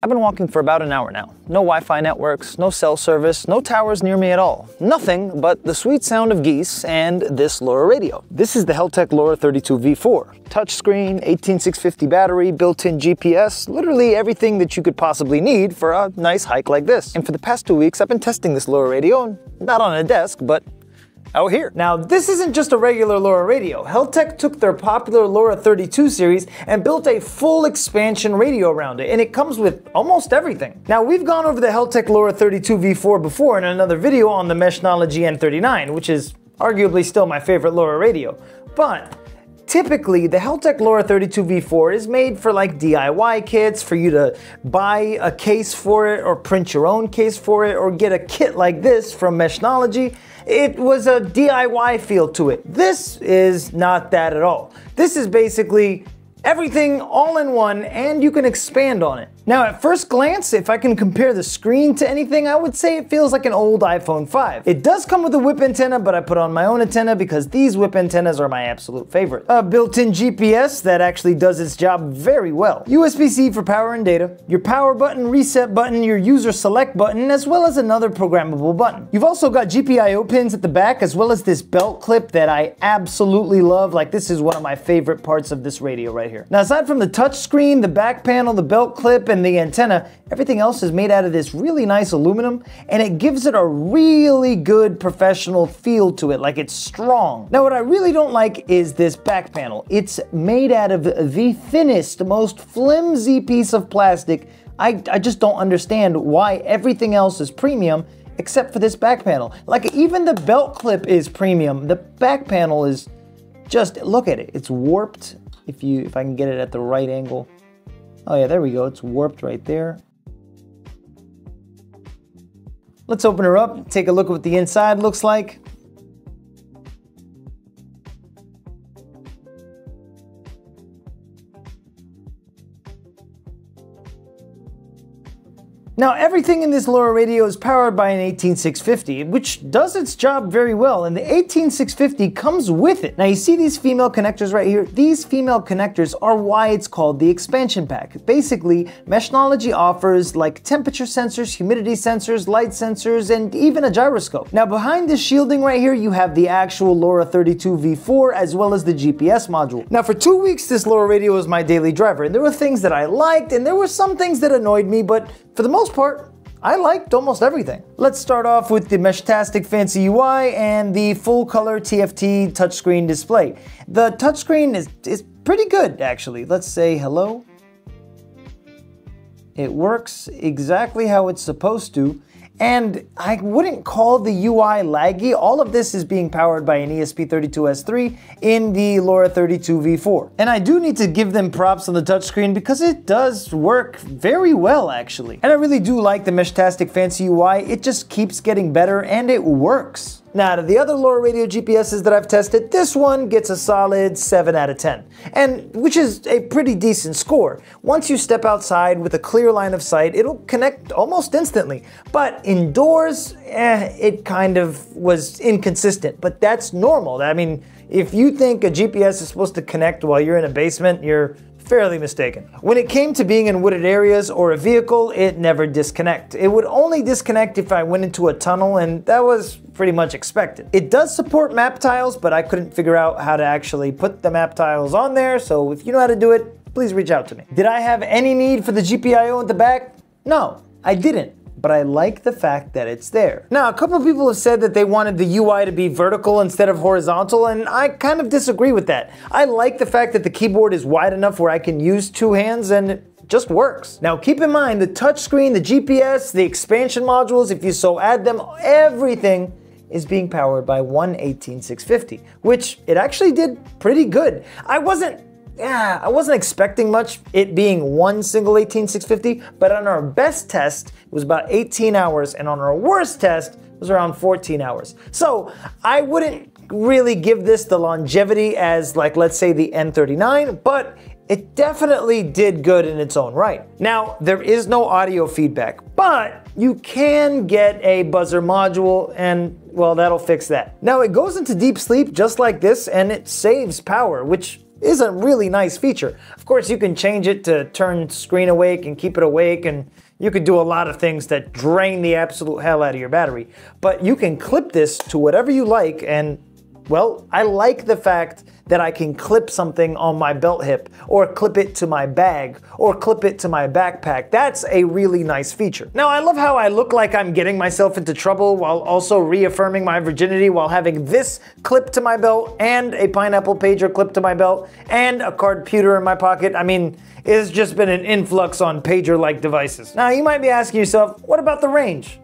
I've been walking for about an hour now. No Wi-Fi networks, no cell service, no towers near me at all. Nothing but the sweet sound of geese and this LoRa radio. This is the Heltec LoRa32 V4. Touchscreen, 18650 battery, built-in GPS, literally everything that you could possibly need for a nice hike like this. And for the past 2 weeks, I've been testing this LoRa radio, not on a desk, but out here. Now, this isn't just a regular LoRa radio. Heltec took their popular LoRa32 series and built a full expansion radio around it, and it comes with almost everything. Now, we've gone over the Heltec LoRa32V4 before in another video on the Meshnology N39, which is arguably still my favorite LoRa radio, but typically, the Heltec LoRa32V4 is made for like DIY kits, for you to buy a case for it or print your own case for it or get a kit like this from Meshnology. It was a DIY feel to it. This is not that at all. This is basically everything all in one, and you can expand on it. Now, at first glance, if I can compare the screen to anything, I would say it feels like an old iPhone 5. It does come with a whip antenna, but I put on my own antenna because these whip antennas are my absolute favorite. A built-in GPS that actually does its job very well. USB-C for power and data, your power button, reset button, your user select button, as well as another programmable button. You've also got GPIO pins at the back, as well as this belt clip that I absolutely love. Like, this is one of my favorite parts of this radio right here. Now, aside from the touch screen, the back panel, the belt clip, and the antenna, everything else is made out of this really nice aluminum, and it gives it a really good professional feel to it. Like, it's strong. Now, what I really don't like is this back panel. It's made out of the thinnest, most flimsy piece of plastic. I just don't understand why everything else is premium except for this back panel. Like, even the belt clip is premium. The back panel is just, look at it, it's warped. If I can get it at the right angle. Oh yeah, there we go, it's warped right there. Let's open her up, take a look at what the inside looks like. Now, everything in this LoRa radio is powered by an 18650, which does its job very well, and the 18650 comes with it. Now, you see these female connectors right here? These female connectors are why it's called the expansion pack. Basically, Meshnology offers like temperature sensors, humidity sensors, light sensors, and even a gyroscope. Now, behind this shielding right here, you have the actual LoRa32V4 as well as the GPS module. Now, for 2 weeks, this LoRa radio was my daily driver, and there were things that I liked, and there were some things that annoyed me, but for the most part, I liked almost everything. Let's start off with the MeshTastic fancy UI and the full color TFT touchscreen display. The touchscreen is pretty good, actually. Let's say hello. It works exactly how it's supposed to. And I wouldn't call the UI laggy. All of this is being powered by an ESP32-S3 in the LoRa32V4. And I do need to give them props on the touchscreen because it does work very well, actually. And I really do like the MeshTastic fancy UI. It just keeps getting better and it works. Now, out of the other LoRa radio GPSs that I've tested, this one gets a solid 7 out of 10, and which is a pretty decent score. Once you step outside with a clear line of sight, it'll connect almost instantly. But indoors, it kind of was inconsistent, but that's normal. I mean, if you think a GPS is supposed to connect while you're in a basement, you're fairly mistaken. When it came to being in wooded areas or a vehicle, it never disconnected. It would only disconnect if I went into a tunnel, and that was pretty much expected. It does support map tiles, but I couldn't figure out how to actually put the map tiles on there, so if you know how to do it, please reach out to me. Did I have any need for the GPIO at the back? No, I didn't. But I like the fact that it's there. Now, a couple of people have said that they wanted the UI to be vertical instead of horizontal, and I kind of disagree with that. I like the fact that the keyboard is wide enough where I can use two hands and it just works. Now, keep in mind the touchscreen, the GPS, the expansion modules, if you so add them, everything is being powered by one 18650, which it actually did pretty good. I wasn't expecting much, it being one single 18650, but on our best test, it was about 18 hours, and on our worst test, it was around 14 hours. So I wouldn't really give this the longevity as, like, let's say the N39, but it definitely did good in its own right. Now, there is no audio feedback, but you can get a buzzer module, and well, that'll fix that. Now, it goes into deep sleep just like this, and it saves power, which is a really nice feature. Of course, you can change it to turn screen awake and keep it awake, and you could do a lot of things that drain the absolute hell out of your battery. But you can clip this to whatever you like, and well, I like the fact that I can clip something on my belt hip, or clip it to my bag, or clip it to my backpack. That's a really nice feature. Now, I love how I look like I'm getting myself into trouble while also reaffirming my virginity while having this clip to my belt, and a pineapple pager clip to my belt, and a card pewter in my pocket. I mean, it's just been an influx on pager-like devices. Now, you might be asking yourself, what about the range?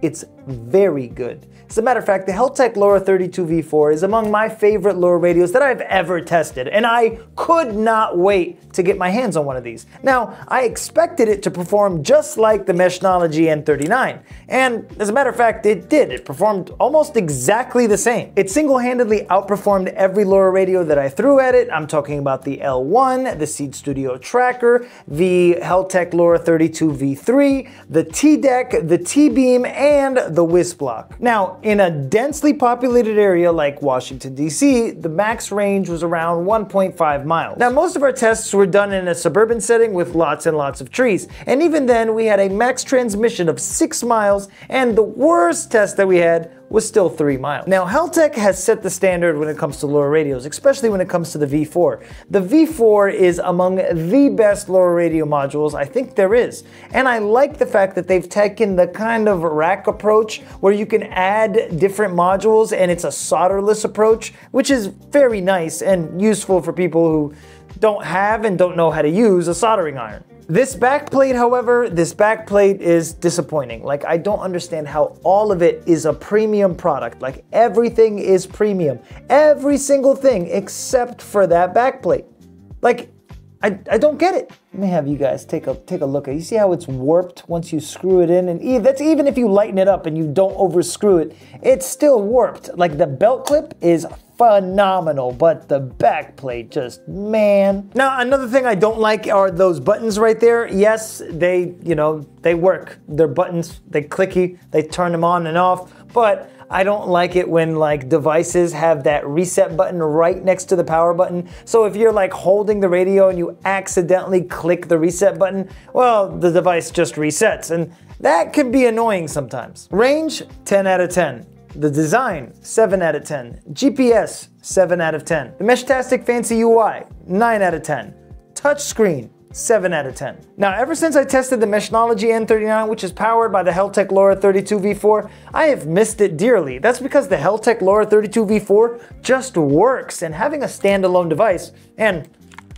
It's very good. As a matter of fact, the Heltec LoRa32V4 is among my favorite LoRa radios that I've ever tested, and I could not wait to get my hands on one of these. Now, I expected it to perform just like the Meshnology N39, and as a matter of fact, it did. It performed almost exactly the same. It single-handedly outperformed every LoRa radio that I threw at it. I'm talking about the L1, the Seed Studio Tracker, the Heltec LoRa32V3, the T-Deck, the T-Beam, and the WisBlock. Now, in a densely populated area like Washington, D.C., the max range was around 1.5 miles. Now, most of our tests were done in a suburban setting with lots and lots of trees, and even then, we had a max transmission of 6 miles, and the worst test that we had was still 3 miles. Now, Heltec has set the standard when it comes to LoRa radios, especially when it comes to the V4. The V4 is among the best LoRa radio modules I think there is. And I like the fact that they've taken the kind of rack approach where you can add different modules, and it's a solderless approach, which is very nice and useful for people who don't have and don't know how to use a soldering iron. This backplate, however, this backplate is disappointing. Like, I don't understand how all of it is a premium product. Like, everything is premium. Every single thing except for that backplate. Like, I don't get it. Let me have you guys take a look at it. You see how it's warped once you screw it in? And that's even if you lighten it up and you don't overscrew it, it's still warped. Like, the belt clip is phenomenal, but the back plate, just, man. Now, another thing I don't like are those buttons right there. Yes, they, you know, they work. They're buttons, they clicky, they turn them on and off, but I don't like it when, like, devices have that reset button right next to the power button. So if you're, like, holding the radio and you accidentally click the reset button, well, the device just resets, and that can be annoying sometimes. Range, 10 out of 10. The design, 7 out of 10. GPS, 7 out of 10. The MeshTastic Fancy UI, 9 out of 10. Touchscreen, 7 out of 10. Now, ever since I tested the Meshnology N39, which is powered by the Heltec LoRa32V4, I have missed it dearly. That's because the Heltec LoRa32V4 just works, and having a standalone device, and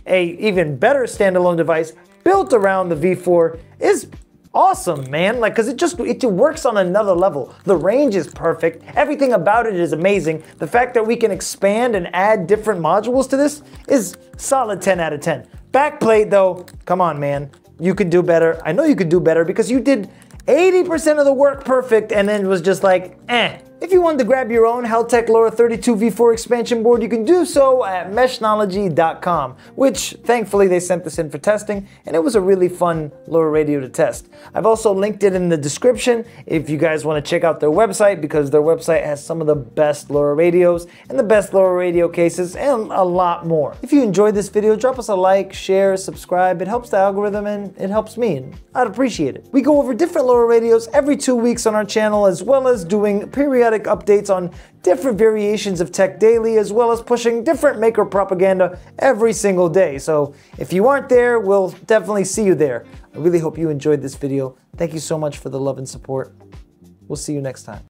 a even better standalone device built around the V4, is awesome, man. Like, cause it works on another level. The range is perfect. Everything about it is amazing. The fact that we can expand and add different modules to this is solid 10 out of 10. Backplate though, come on, man. You could do better. I know you could do better, because you did 80% of the work perfect, and then it was just like, eh. If you wanted to grab your own Heltec LoRa32V4 expansion board, you can do so at meshnology.com, which thankfully they sent this in for testing, and it was a really fun LoRa radio to test. I've also linked it in the description if you guys want to check out their website, because their website has some of the best LoRa radios and the best LoRa radio cases and a lot more. If you enjoyed this video, drop us a like, share, subscribe. It helps the algorithm and it helps me, and I'd appreciate it. We go over different LoRa radios every 2 weeks on our channel, as well as doing periodic updates on different variations of Tech Daily, as well as pushing different maker propaganda every single day. So if you aren't there, we'll definitely see you there. I really hope you enjoyed this video. Thank you so much for the love and support. We'll see you next time.